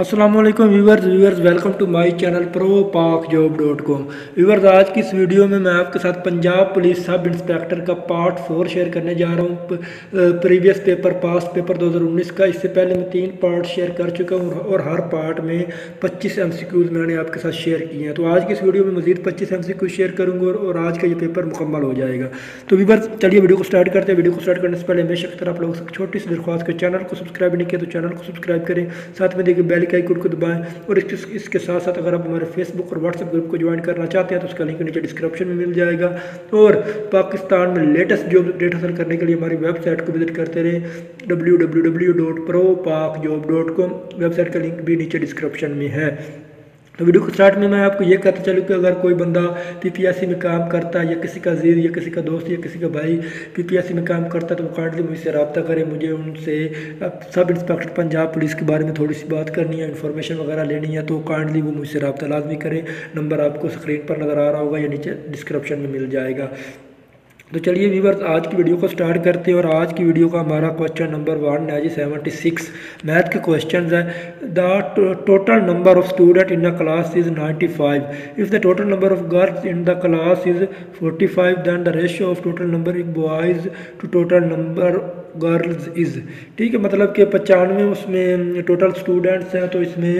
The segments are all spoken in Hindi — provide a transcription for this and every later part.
अस्सलामुअलैकुम viewers, welcome to my channel proparkjob.com। Viewers, आज की इस वीडियो में मैं आपके साथ पंजाब पुलिस सब इंस्पेक्टर का पार्ट 4 शेयर करने जा रहा हूँ। प्रीवियस पेपर, पास्ट पेपर 2019 का। इससे पहले मैं 3 पार्ट शेयर कर चुका हूँ और हर पार्ट में 25 MCQs मैंने आपके साथ शेयर किए हैं। तो आज की इस वीडियो में मज़ीद 25 MCQs शेयर करूँगा और आज का ये पेपर मुकम्मल हो जाएगा। तो व्यूअर्स, चलिए वीडियो को स्टार्ट करते हैं। वीडियो को स्टार्ट करने से पहले हमेशा की तरह आप लोगों से छोटी सी दरख्वास्त के, चैनल को सब्सक्राइब नहीं किया तो चैनल को सब्सक्राइब करें, साथ में देखिए बेल के आइकन को दबाएं। और इसके साथ साथ अगर आप हमारे फेसबुक और व्हाट्सएप ग्रुप को ज्वाइन करना चाहते हैं तो उसका लिंक नीचे डिस्क्रिप्शन में मिल जाएगा। और पाकिस्तान में लेटेस्ट जॉब अपडेट हासिल करने के लिए हमारी वेबसाइट को विजिट करते रहें, www.proparkjob.com। वेबसाइट का लिंक भी नीचे डिस्क्रिप्शन में है। तो वीडियो के स्टार्ट में मैं आपको ये कहता चलूँ कि अगर कोई बंदा PPSC में काम करता है या किसी का अजीज़ या किसी का दोस्त या किसी का भाई PPSC में काम करता है तो वो काइंडली मुझसे रब्ता करें। मुझे उनसे सब इंस्पेक्टर पंजाब पुलिस के बारे में थोड़ी सी बात करनी है, इन्फॉर्मेशन वगैरह लेनी है, तो काइंडली वो मुझसे रब्ता लाजमी करें। नंबर आपको स्क्रीन पर नज़र आ रहा होगा या नीचे डिस्क्रिप्शन में मिल जाएगा। तो चलिए व्यूअर्स, आज की वीडियो को स्टार्ट करते हैं। और आज की वीडियो का हमारा क्वेश्चन नंबर 1 है जी 76, मैथ के क्वेश्चंस है। The total number of student in the class is 95। If the total number of girls in the class is 45 than the ratio of total number boys to total number girls is. ठीक है, मतलब कि 95 उसमें टोटल स्टूडेंट्स हैं तो इसमें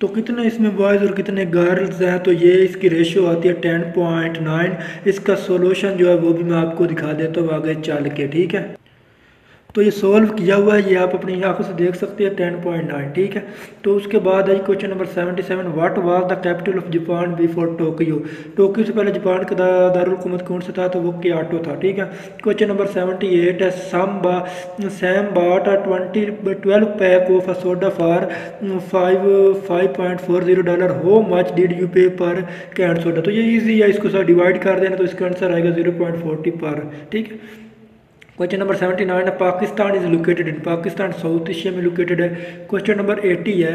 तो कितने इसमें बॉयज़ और कितने गर्ल्स हैं, तो ये इसकी रेशियो आती है 10.9। इसका सोल्यूशन जो है वो भी मैं आपको दिखा देता हूँ आगे चल के। ठीक है, तो ये सॉल्व किया हुआ है, ये आप अपनी आंखों से देख सकते हैं 10.9। ठीक है, तो उसके बाद है question number 77, what was the capital of Japan before Tokyo. Tokyo से पहले जापान का दारुल हुकूमत कौन सा था, तो वो क्योटो था। ठीक है, क्वेश्चन नंबर 78 है Sam bought 12 pack of soda for $5.40। How much did you pay per can soda. तो ये ईजी है, इसको सर डिवाइड कर देना तो इसका आंसर आएगा 0.40 पर। ठीक है, क्वेश्चन नंबर 79 है Pakistan is located in. Pakistan south Asia में लोकेटेड है। क्वेश्चन नंबर 80 है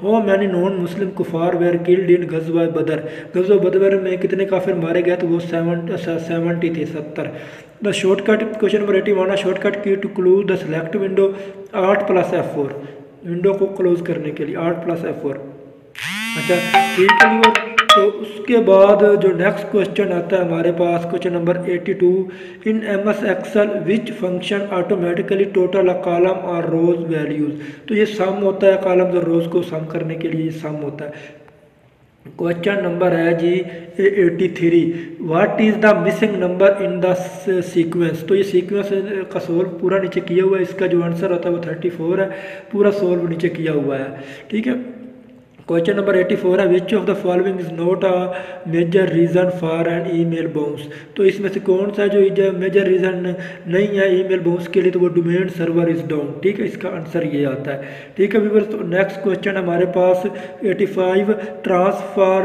हाउ मैनी नॉन मुस्लिम कुफार वेर किल्ड इन गजवा बदर। गजवा बदर में कितने काफिर मारे गए, तो वो 70 थे, 70। द शॉर्टकट, क्वेश्चन नंबर 81 है शॉर्टकट की to close the select window 8+F4। Window को क्लोज करने के लिए 8+F4। अच्छा ठीक है, तो उसके बाद जो नेक्स्ट क्वेश्चन आता है हमारे पास question number 82, in MS Excel which function automatically total a column और रोज वैल्यूज़। तो ये सम होता है, कॉलम और रोज को सम करने के लिए सम होता है। क्वेश्चन नंबर है जी 83, what is the missing number in the sequence. तो ये सीक्वेंस का सोल्व पूरा नीचे किया हुआ है, इसका जो आंसर होता है वो 34 है, पूरा सोल्व नीचे किया हुआ है। ठीक है, क्वेश्चन नंबर 84 है which of the following is not a major reason for an email bounce. तो इसमें से कौन सा जो मेजर रीज़न नहीं है ईमेल बाउंस के लिए, तो वो डोमेन सर्वर इज डाउन। ठीक है, इसका आंसर ये आता है। ठीक है व्यूअर्स, तो नेक्स्ट क्वेश्चन हमारे पास 85, transfer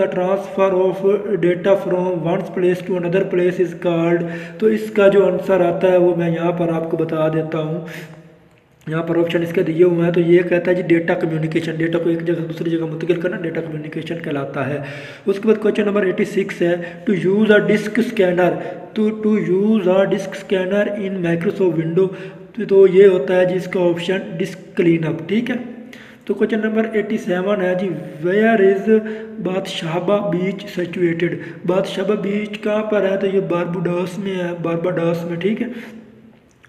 the transfer of data from one place to another place is called. तो इसका जो आंसर आता है वो मैं यहाँ पर आपको बता देता हूँ। यहाँ पर ऑप्शन इसके दिए हुए हैं, तो ये कहता है जी डेटा कम्युनिकेशन, डेटा को एक जगह से दूसरी जगह मुंतकिल करना डेटा कम्युनिकेशन कहलाता है। उसके बाद क्वेश्चन नंबर 86 है to use a disk scanner. To use a disk scanner in Microsoft window, तो ये होता है जी इसका ऑप्शन डिस्क क्लीनअप। ठीक है, तो क्वेश्चन नंबर 87 है जी वेयर इज़ बादशाहबा बीच सिचुएटेड। बादशाहबा बीच कहाँ पर है, तो ये बारबाडोस में है, बारबाडोस में। ठीक है,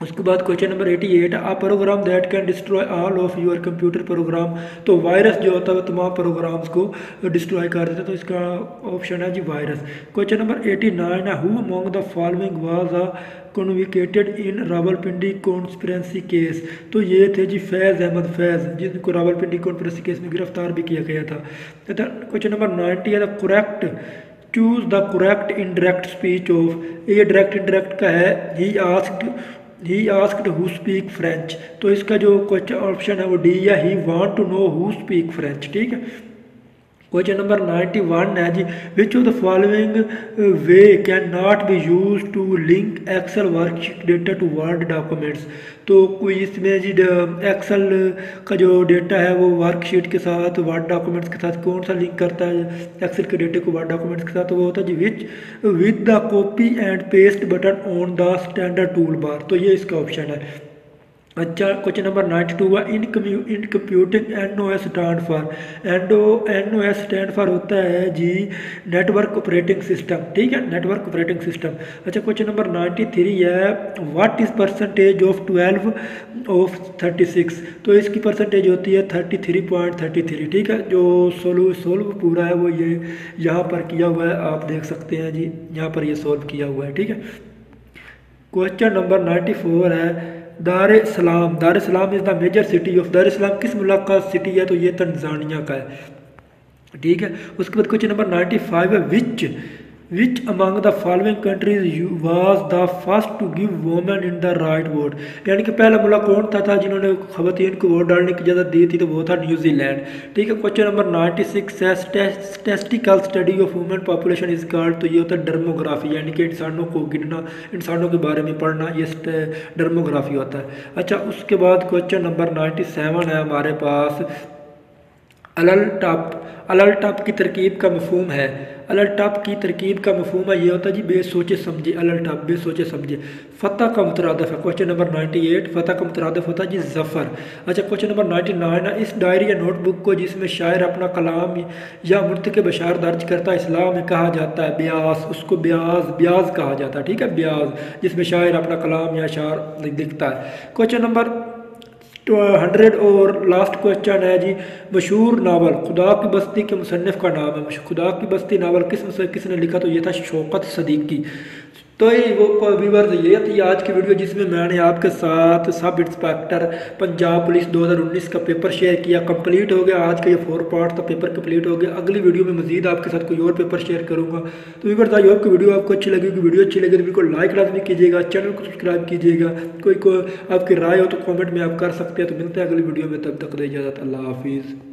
उसके बाद question number 88 a program that can destroy all of your computer program. तो वायरस जो होता है वो तमाम प्रोग्राम्स को डिस्ट्रॉय कर देता है, तो इसका ऑप्शन है जी वायरस। क्वेश्चन नंबर 89 है who among the following was a convicted in Rawalpindi conspiracy case. तो ये थे जी फैज़ अहमद फैज़, जिनको रावलपिंडी कॉन्स्पिरेसी केस में गिरफ्तार भी किया गया था। क्वेश्चन नंबर 90 है the correct choose the correct indirect speech of. ये डायरेक्ट इनडायरेक्ट का है, He asked who speak French। तो इसका जो क्वेश्चन ऑप्शन है वो डी या ही want to know who speak French। ठीक है, क्वेश्चन नंबर 91 है जी which of the following way can not be use to link Excel worksheet data to Word documents. तो कोई इसमें जी एक्सेल का जो डेटा है वो वर्कशीट के साथ वर्ड डॉक्यूमेंट्स के साथ कौन सा लिंक करता है एक्सेल के डेटे को वर्ड डॉक्यूमेंट्स के साथ, तो वो होता है जी which with the copy and paste button on the standard tool bar. तो ये इसका ऑप्शन है। अच्छा, क्वेश्चन नंबर 92 हुआ in computing NOS stand for होता है जी नेटवर्क ऑपरेटिंग सिस्टम, ठीक है, नेटवर्क ऑपरेटिंग सिस्टम। अच्छा, क्वेश्चन नंबर 93 है what is percentage of 12 of 36, तो इसकी परसेंटेज होती है 33.33, ठीक है। जो सोल्व पूरा है वो ये यहाँ पर किया हुआ है, आप देख सकते हैं जी, यहाँ पर ये सोल्व किया हुआ है, ठीक है। क्वेश्चन नंबर 94 है Dar es Salaam is the major city of, Dar es Salaam किस मुल्क का सिटी है, तो ये तंजानिया का है, ठीक है। उसके बाद क्वेश्चन नंबर 95 है which among the following countries was the first to give women in the right vote, यानी कि पहला मुल्क कौन था जिन्होंने खवातीन को वोट डालने की इजाज़त दी थी, तो वो था न्यूजीलैंड, ठीक है। क्वेश्चन नंबर 96 है statistical study of women population is called, तो ये होता है डेमोग्राफी, यानी कि इंसानों को गिनना, इंसानों के बारे में पढ़ना, ये डेमोग्राफी होता है। अच्छा, उसके बाद क्वेश्चन नंबर 97 है हमारे पास अलल टॉप की तरकीब का मफहूम है, अलल टॉप की तरकीब का मफहूम है ये होता है जी बेसोचे समझे, अलल टॉप बेसोचे समझे। फ़तह का मुतरादफ है, क्वेश्चन नंबर 98, फ़तह का मुतरादफ होता है जी ज़फ़र। अच्छा, क्वेश्चन नंबर 99 है इस डायरी या नोटबुक को जिसमें शायर अपना कलाम या मुर्तक़ब अशार दर्ज करता है इस्लाम में कहा जाता है ब्यास, उसको ब्याज कहा जाता है, ठीक है, ब्याज, जिसमें शायर अपना कलाम या अशार लिखता है। क्वेश्चन नंबर 100 और लास्ट क्वेश्चन है जी मशहूर नावल खुदा की बस्ती के मुसन्निफ़ का नाम है, खुदा की बस्ती नावल किसने लिखा, तो ये था शौकत सिद्दीकी। तो ये वो व्यूअर्स, ये थी आज की वीडियो जिसमें मैंने आपके साथ सब इंस्पेक्टर पंजाब पुलिस 2019 का पेपर शेयर किया। कंप्लीट हो गया आज का ये 4 पार्ट का पेपर कंप्लीट हो गया। अगली वीडियो में मजीद आपके साथ कोई और पेपर शेयर करूँगा। तो व्यूअर्स, आई होप की वीडियो आपको अच्छी लगेगी, वीडियो अच्छी लगे तो बिल्कुल लाइक लाजमी कीजिएगा, चैनल को सब्सक्राइब कीजिएगा, कोई आपकी राय हो तो कॉमेंट में आप कर सकते हैं। तो मिलते हैं अगली वीडियो में, तब तक दे इजाज़त, अल्लाह हाफिज़।